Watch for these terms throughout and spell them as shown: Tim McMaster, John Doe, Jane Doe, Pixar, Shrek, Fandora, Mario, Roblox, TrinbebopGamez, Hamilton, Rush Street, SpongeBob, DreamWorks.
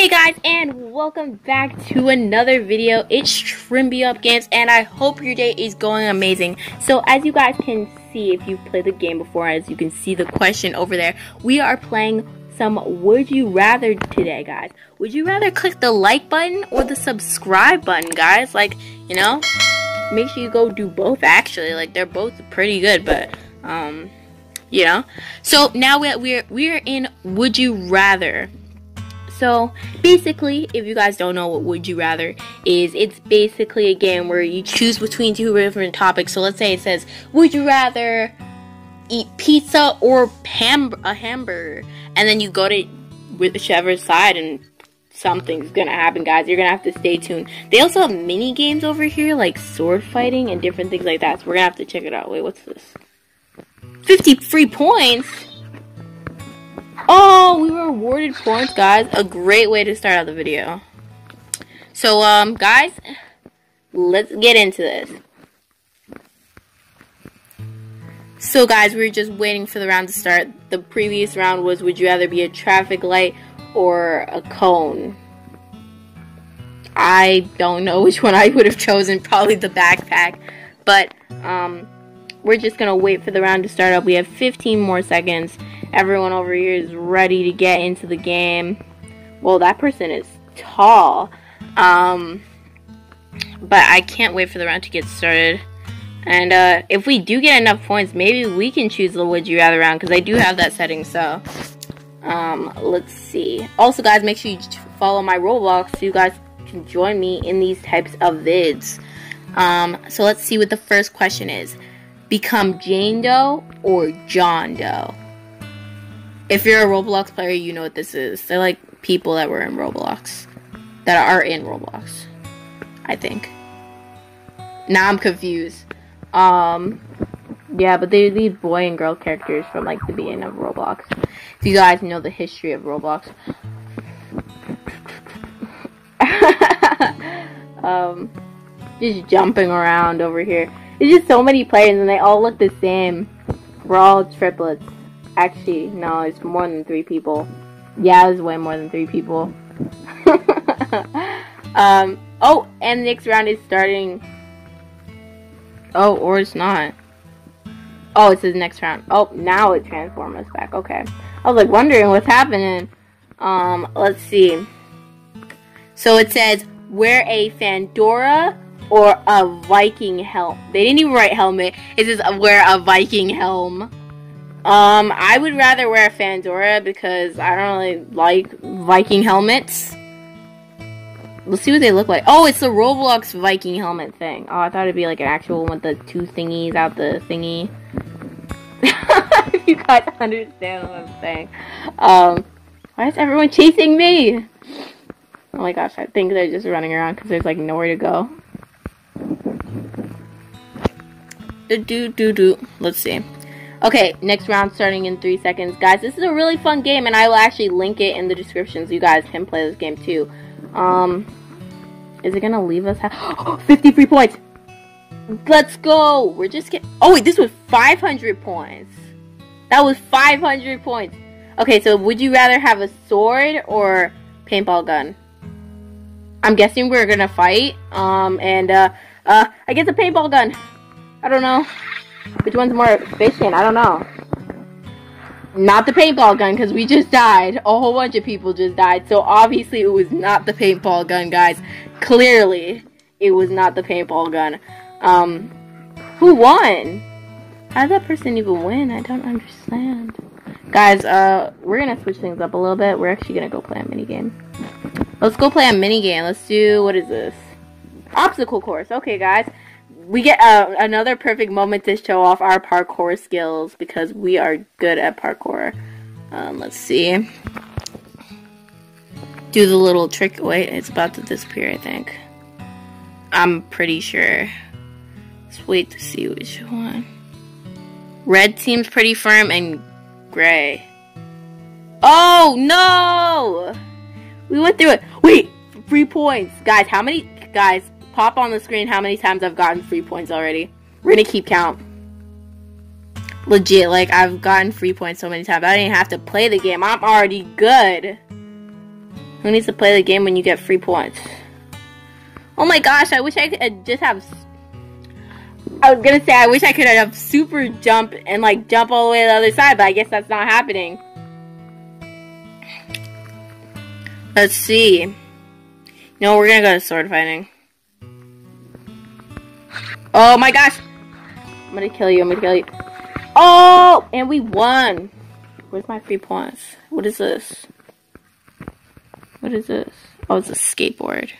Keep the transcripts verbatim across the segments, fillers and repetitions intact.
Hey guys, and welcome back to another video. It's TrinbebopGamez, and I hope your day is going amazing. So as you guys can see, if you've played the game before, as you can see the question over there, we are playing some Would You Rather today, guys. Would you rather click the like button or the subscribe button, guys? Like, you know, make sure you go do both, actually. Like, they're both pretty good, but, um, you know. So now we're, we're, we're in Would You Rather. So basically, if you guys don't know what Would You Rather is, it's basically a game where you choose between two different topics. So let's say it says, would you rather eat pizza or ham a hamburger? And then you go to whichever side and something's gonna happen, guys. You're gonna have to stay tuned. They also have mini games over here, like sword fighting and different things like that. So we're gonna have to check it out. Wait, what's this? fifty free points? Oh, we were awarded points, guys. A great way to start out the video. So, um, guys, let's get into this. So, guys, we were just waiting for the round to start. The previous round was, would you rather be a traffic light or a cone? I don't know which one I would have chosen. Probably the backpack. But, um, we're just going to wait for the round to start up. We have fifteen more seconds. Everyone over here is ready to get into the game. Well, that person is tall. Um, but I can't wait for the round to get started. And uh, if we do get enough points, maybe we can choose the Would You Rather round, because I do have that setting, so. Um, let's see. Also, guys, make sure you follow my Roblox so you guys can join me in these types of vids. Um, so let's see what the first question is. Become Jane Doe or John Doe? If you're a Roblox player, you know what this is. They're like people that were in Roblox. That are in Roblox. I think. Now I'm confused. Um, yeah, but they're these boy and girl characters from like the beginning of Roblox. If you guys know the history of Roblox. um, just jumping around over here. There's just so many players and they all look the same. We're all triplets. Actually, no, it's more than three people. Yeah, it was way more than three people. um, oh, and the next round is starting. Oh, or it's not. Oh, it says next round. Oh, now it transformed us back. Okay. I was like wondering what's happening. Um, let's see. So it says, wear a Fandora or a Viking helm. They didn't even write helmet. It says, wear a Viking helm. Um, I would rather wear a Fandora because I don't really like Viking helmets. Let's see what they look like. Oh, it's the Roblox Viking helmet thing. Oh, I thought it'd be like an actual one with the two thingies out the thingy. If you guys understand what I'm saying. Um, why is everyone chasing me? Oh my gosh, I think they're just running around because there's like nowhere to go. Do-do-do-do. Let's see. Okay, next round starting in three seconds. Guys, this is a really fun game, and I will actually link it in the description so you guys can play this game too. Um, is it going to leave us? fifty-three points! Let's go! We're just getting... Oh, wait, this was five hundred points. That was five hundred points. Okay, so would you rather have a sword or paintball gun? I'm guessing we're going to fight. Um, and, uh, uh, I guess a paintball gun. I don't know. Which one's more efficient? I don't know. Not the paintball gun, because we just died. A whole bunch of people just died. So obviously it was not the paintball gun, guys. Clearly, it was not the paintball gun. Um, who won? How did that person even win? I don't understand. Guys, uh, we're going to switch things up a little bit. We're actually going to go play a minigame. Let's go play a minigame. Let's do, what is this? Obstacle course. Okay, guys. We get uh, another perfect moment to show off our parkour skills because we are good at parkour. Um, let's see. Do the little trick. Wait, it's about to disappear, I think. I'm pretty sure. Let's wait to see which one. Red seems pretty firm and gray. Oh, no! We went through it. Wait, three points. Guys, how many... Guys... Pop on the screen how many times I've gotten free points already. We're gonna keep count. Legit, like, I've gotten free points so many times. I didn't have to play the game. I'm already good. Who needs to play the game when you get free points? Oh my gosh, I wish I could just have... I was gonna say, I wish I could have super jump and like jump all the way to the other side, but I guess that's not happening. Let's see. No, we're gonna go to sword fighting. Oh my gosh! I'm gonna kill you, I'm gonna kill you. Oh! And we won! Where's my free points? What is this? What is this? Oh, it's a skateboard.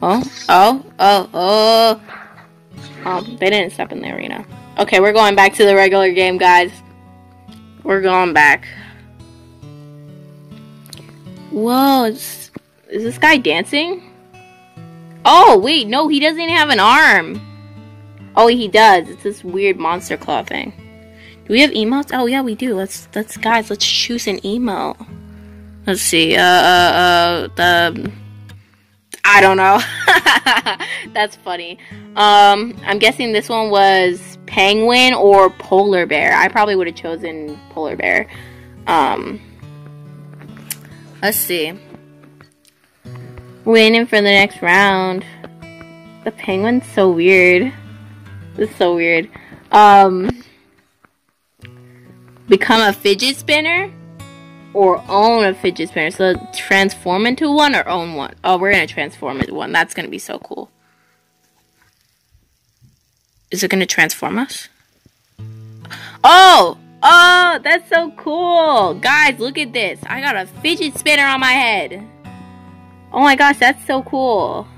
Oh, oh, oh, oh! Um, they didn't step in the arena. Okay, we're going back to the regular game, guys. We're going back. Whoa, is, is this guy dancing? Oh, wait, no, he doesn't even have an arm. Oh, he does. It's this weird monster claw thing. Do we have emotes? Oh, yeah, we do. Let's, let's, guys, let's choose an emote. Let's see, uh, uh, uh, the... I don't know. That's funny. Um, I'm guessing this one was penguin or polar bear. I probably would have chosen polar bear. Um, let's see. Waiting for the next round. The penguin's so weird. It's so weird. Um, become a fidget spinner? Or own a fidget spinner. So transform into one or own one. Oh, we're gonna transform into one. That's gonna be so cool. Is it gonna transform us? Oh! Oh, that's so cool! Guys, look at this. I got a fidget spinner on my head. Oh my gosh, that's so cool.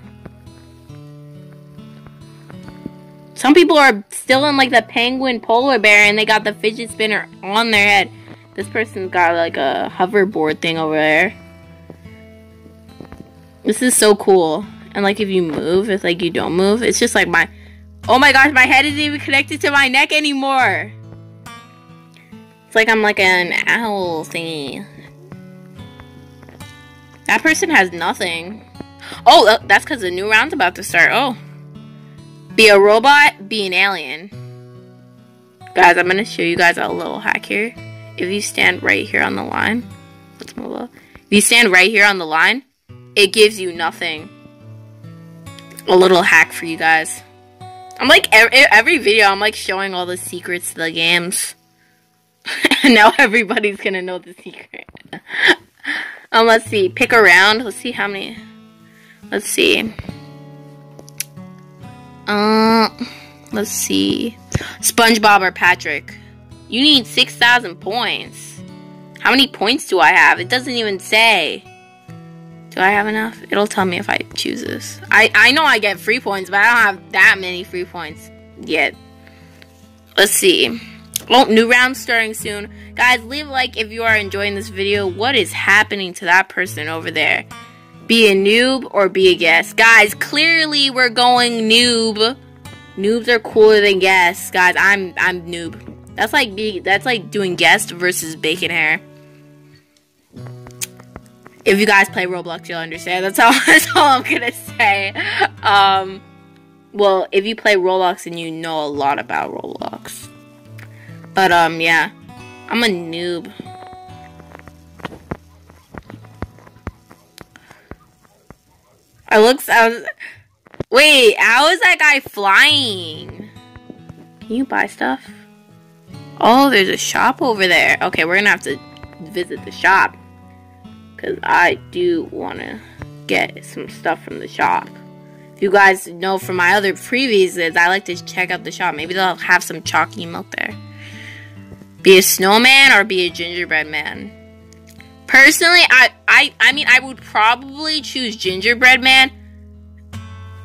Some people are still in like the penguin polar bear and they got the fidget spinner on their head. This person's got like a hoverboard thing over there. This is so cool. And like if you move, it's like you don't move. It's just like my... Oh my gosh, my head isn't even connected to my neck anymore. It's like I'm like an owl thingy. That person has nothing. Oh, that's because the new round's about to start. Oh. Be a robot, be an alien. Guys, I'm going to show you guys a little hack here. If you stand right here on the line, let's move up. If you stand right here on the line, it gives you nothing. A little hack for you guys. I'm like, every, every video, I'm like showing all the secrets to the games. And now everybody's gonna know the secret. um, let's see, pick a round. Let's see how many. Let's see. Uh, let's see. SpongeBob or Patrick. You need six thousand points. How many points do I have? It doesn't even say. Do I have enough? It'll tell me if I choose this. I, I know I get free points, but I don't have that many free points yet. Let's see. Oh, new round starting soon. Guys, leave a like if you are enjoying this video. What is happening to that person over there? Be a noob or be a guest? Guys, clearly we're going noob. Noobs are cooler than guests. Guys, I'm I'm noob. That's like be that's like doing guest versus bacon hair. If you guys play Roblox, you'll understand. That's all. That's all I'm gonna say. Um, well, if you play Roblox and you know a lot about Roblox, but um, yeah, I'm a noob. I looks. I was. Wait, how is that guy flying? Can you buy stuff? Oh, there's a shop over there. Okay, we're gonna have to visit the shop. Because I do want to get some stuff from the shop. If you guys know from my other previews, I like to check out the shop. Maybe they'll have some chalky milk there. Be a snowman or be a gingerbread man? Personally, I, I, I mean, I would probably choose gingerbread man.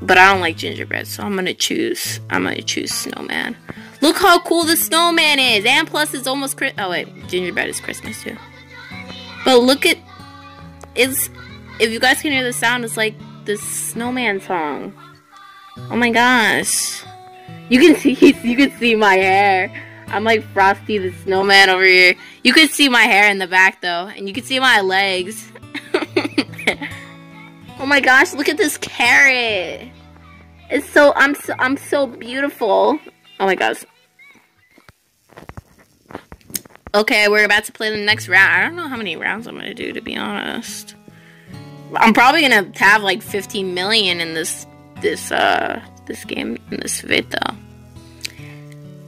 But I don't like gingerbread, so I'm gonna choose, I'm gonna choose snowman. Look how cool the snowman is! And plus it's almost Chris- oh wait, gingerbread is Christmas too. But look at- it's- if you guys can hear the sound, it's like the snowman song. Oh my gosh. You can see- you can see my hair. I'm like Frosty the Snowman over here. You can see my hair in the back though, and you can see my legs. Oh my gosh, look at this carrot! It's so- I'm so- I'm so beautiful. Oh my gosh. Okay, we're about to play the next round. I don't know how many rounds I'm going to do, to be honest. I'm probably gonna have like fifteen million in this this uh this game, in this vid though.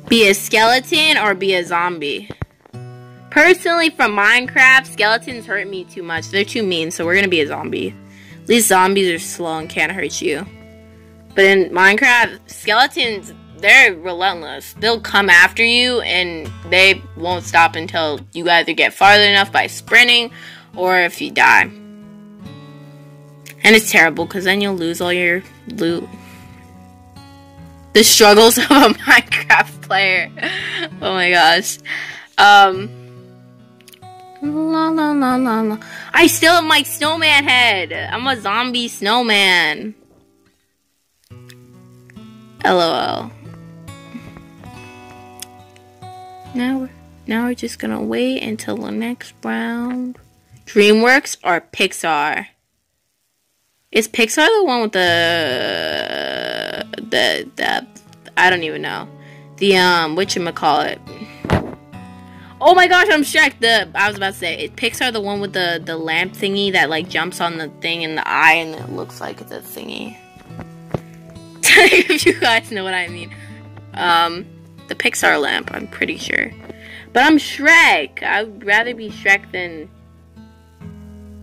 Be a skeleton or be a zombie. Personally, from Minecraft, skeletons hurt me too much. They're too mean, so we're gonna be a zombie. At least zombies are slow and can't hurt you. But in Minecraft, skeletons, they're relentless. They'll come after you, and they won't stop until you either get farther enough by sprinting, or if you die. And it's terrible, because then you'll lose all your loot. The struggles of a Minecraft player. Oh my gosh. Um... La, la, la, la, la. I still have my snowman head. I'm a zombie snowman. LOL. Now we're, now we're just gonna wait until the next round. DreamWorks or Pixar? Is Pixar the one with the the the I don't even know. The um whatchamacallit? Oh my gosh, I'm Shrek. The I was about to say, it Pixar the one with the the lamp thingy that like jumps on the thing in the eye and it looks like it's a thingy. If you guys know what I mean. Um, the Pixar lamp, I'm pretty sure. But I'm Shrek. I would rather be Shrek than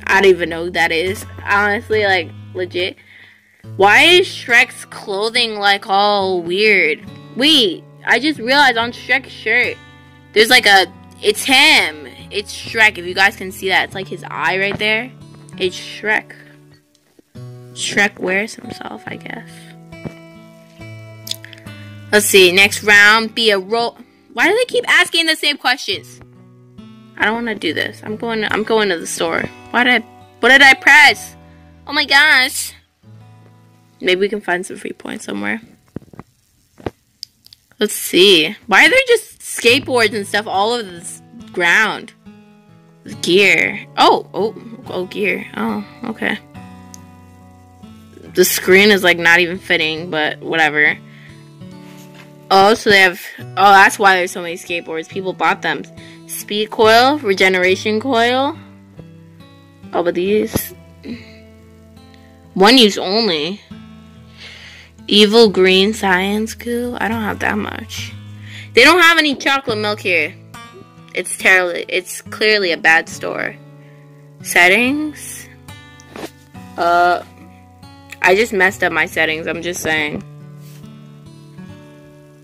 I don't even know who that is. Honestly, like legit. Why is Shrek's clothing like all weird? Wait, I just realized on Shrek's shirt, there's like a. It's him. It's Shrek. If you guys can see that, it's like his eye right there. It's Shrek. Shrek wears himself, I guess. Let's see. Next round. Be a ro. Why do they keep asking the same questions? I don't want to do this. I'm going. To, I'm going to the store. Why did? I, what did I press? Oh my gosh. Maybe we can find some free points somewhere. Let's see. Why are there just skateboards and stuff all over this ground? Gear. Oh, oh, oh, gear. Oh, okay. The screen is like not even fitting, but whatever. Oh, so they have. Oh, that's why there's so many skateboards. People bought them. Speed coil, regeneration coil. Oh, but these. One use only. Evil green science goo. I don't have that much. They don't have any chocolate milk here. It's terrible. It's clearly a bad store. Settings. Uh, I just messed up my settings. I'm just saying.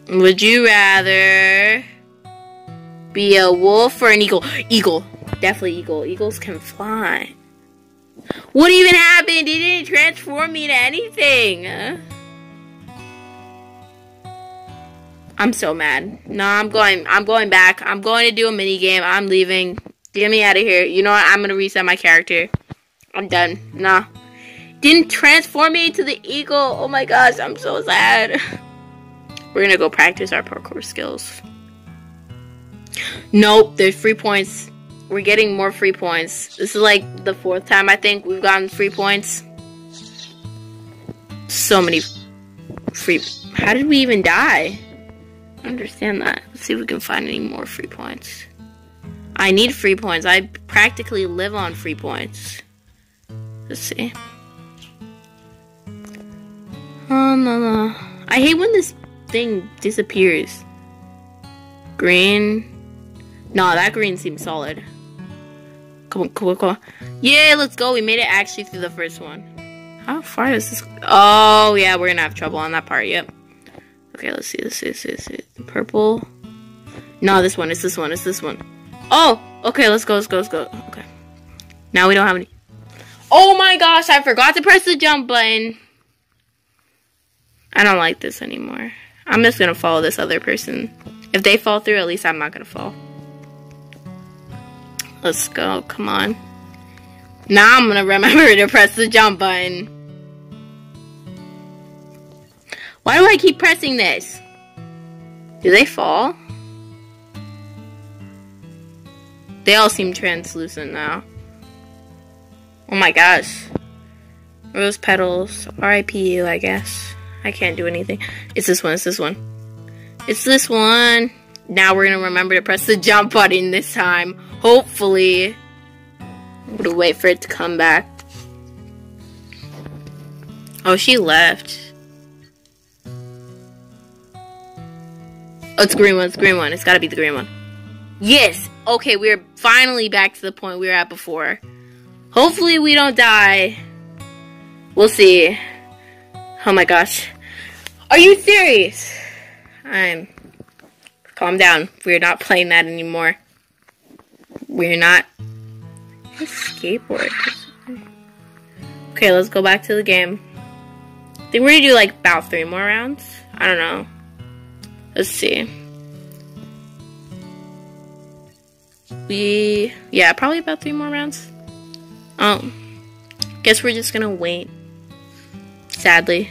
Would you rather be a wolf or an eagle? Eagle. Definitely eagle. Eagles can fly. What even happened? They didn't transform me to anything. Huh? I'm so mad. No, I'm going. I'm going back. I'm going to do a mini game. I'm leaving. Get me out of here. You know what? I'm gonna reset my character. I'm done. Nah, didn't transform me into the eagle. Oh my gosh, I'm so sad. We're gonna go practice our parkour skills. Nope, there's free points. We're getting more free points. This is like the fourth time I think we've gotten free points. So many free. How did we even die? Understand that. Let's see if we can find any more free points. I need free points. I practically live on free points. Let's see. Oh no no. I hate when this thing disappears. Green. Nah, that green seems solid. Come on, come on, come on. Yeah, let's go. We made it actually through the first one. How far is this? Oh yeah, we're gonna have trouble on that part, yep. Okay, let's see, let's see, let's see, let's see. Purple. No, this one, it's this one, it's this one. Oh, okay, let's go, let's go, let's go. Okay. Now we don't have any. Oh my gosh, I forgot to press the jump button. I don't like this anymore. I'm just gonna follow this other person. If they fall through, at least I'm not gonna fall. Let's go, come on. Now I'm gonna remember to press the jump button. Why do I keep pressing this? Do they fall? They all seem translucent now. Oh my gosh. Rose petals. R I P you, I guess. I can't do anything. It's this one. It's this one. It's this one. Now we're going to remember to press the jump button this time. Hopefully. I'm going to wait for it to come back. Oh, she left. Oh, it's green one. It's green one. It's gotta be the green one. Yes. Okay, we're finally back to the point we were at before. Hopefully we don't die. We'll see. Oh my gosh. Are you serious? I'm... Calm down. We're not playing that anymore. We're not... His skateboard. Okay, let's go back to the game. I think we're gonna do like about three more rounds. I don't know. Let's see. We... Yeah, probably about three more rounds. Um, guess we're just gonna wait. Sadly.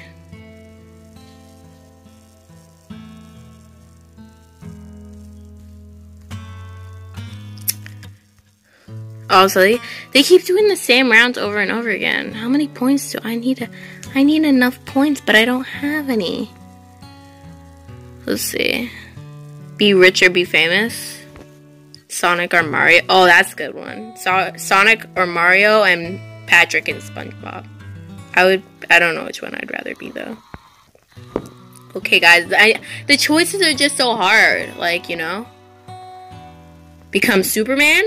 Also, they, they keep doing the same rounds over and over again. How many points do I need? A, I need enough points, but I don't have any. Let's see. Be rich or be famous. Sonic or Mario. Oh, that's a good one. So, Sonic or Mario and Patrick and SpongeBob. I would. I don't know which one I'd rather be though. Okay, guys. I the choices are just so hard. Like, you know, become Superman.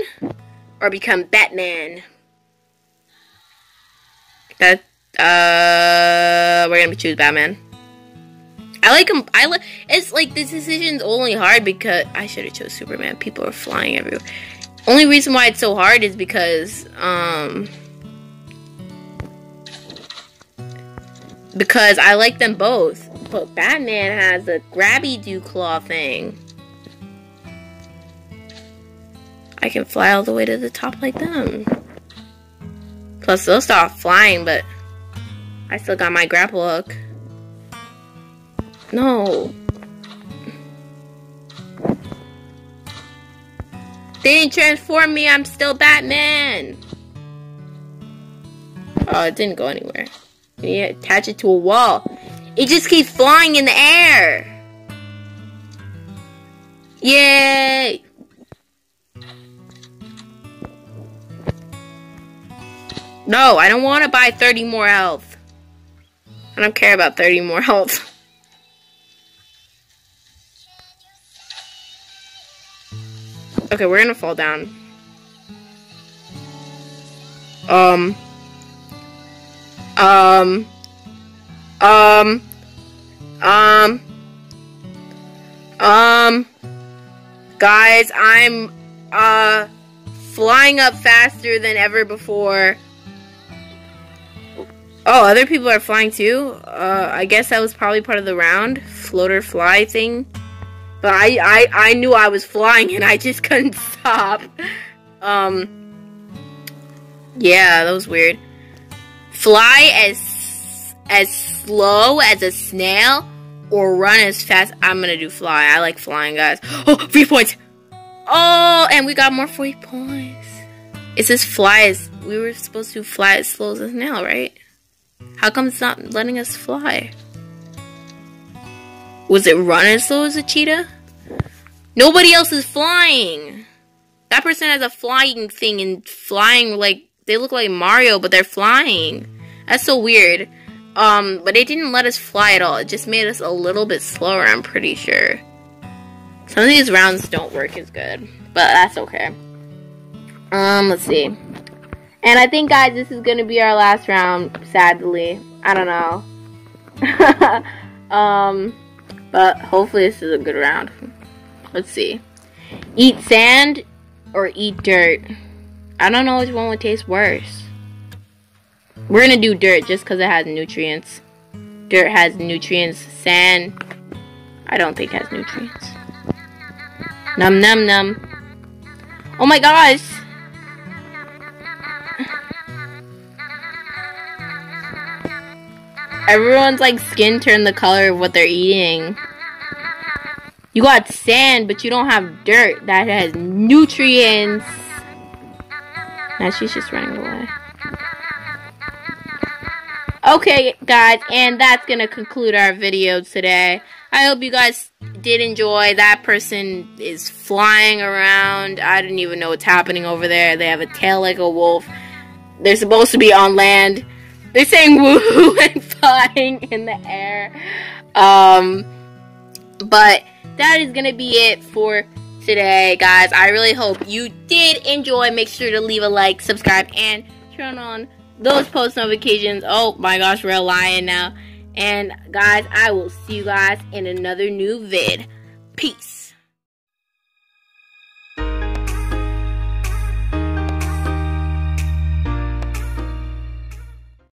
Or become Batman. That uh, we're gonna choose Batman. I like him. I like. It's like this decision's only hard because I should have chose Superman. People are flying everywhere. Only reason why it's so hard is because um, because I like them both. But Batman has a grabby do claw thing. I can fly all the way to the top like them. Plus, they'll stop flying, but I still got my grapple hook. No. They didn't transform me. I'm still Batman. Oh, it didn't go anywhere. You attach it to a wall. It just keeps flying in the air. Yay. No, I don't want to buy thirty more health. I don't care about thirty more health. Okay, we're gonna fall down. Um. Um. Um. Um. Um. Guys, I'm, uh, flying up faster than ever before. Oh, other people are flying too? Uh, I guess that was probably part of the round. Floater fly thing. But I, I, I knew I was flying and I just couldn't stop. Um. Yeah, that was weird. Fly as, as slow as a snail or run as fast. I'm gonna do fly. I like flying, guys. Oh, free points! Oh, and we got more free points. It says fly as, we were supposed to fly as slow as a snail, right? How come it's not letting us fly? Was it run as slow as a cheetah? Nobody else is flying! That person has a flying thing and flying like... They look like Mario, but they're flying. That's so weird. Um, but it didn't let us fly at all. It just made us a little bit slower, I'm pretty sure. Some of these rounds don't work as good. But that's okay. Um, let's see. And I think, guys, this is going to be our last round, sadly. I don't know. um, but hopefully this is a good round. Let's see. Eat sand or eat dirt? I don't know which one would taste worse. We're going to do dirt just because it has nutrients. Dirt has nutrients. Sand, I don't think has nutrients. Num, num, num. Oh, my gosh. Everyone's like skin turned the color of what they're eating. You got sand, but you don't have dirt that has nutrients. Now she's just running away. Okay, guys, and that's gonna conclude our video today. I hope you guys did enjoy. That person is flying around. I didn't even know what's happening over there. They have a tail like a wolf. They're supposed to be on land. They're saying woohoo and flying in the air. Um, but that is gonna be it for today, guys. I really hope you did enjoy. Make sure to leave a like, subscribe, and turn on those post notifications. Oh my gosh, we're lying now. And guys, I will see you guys in another new vid. Peace.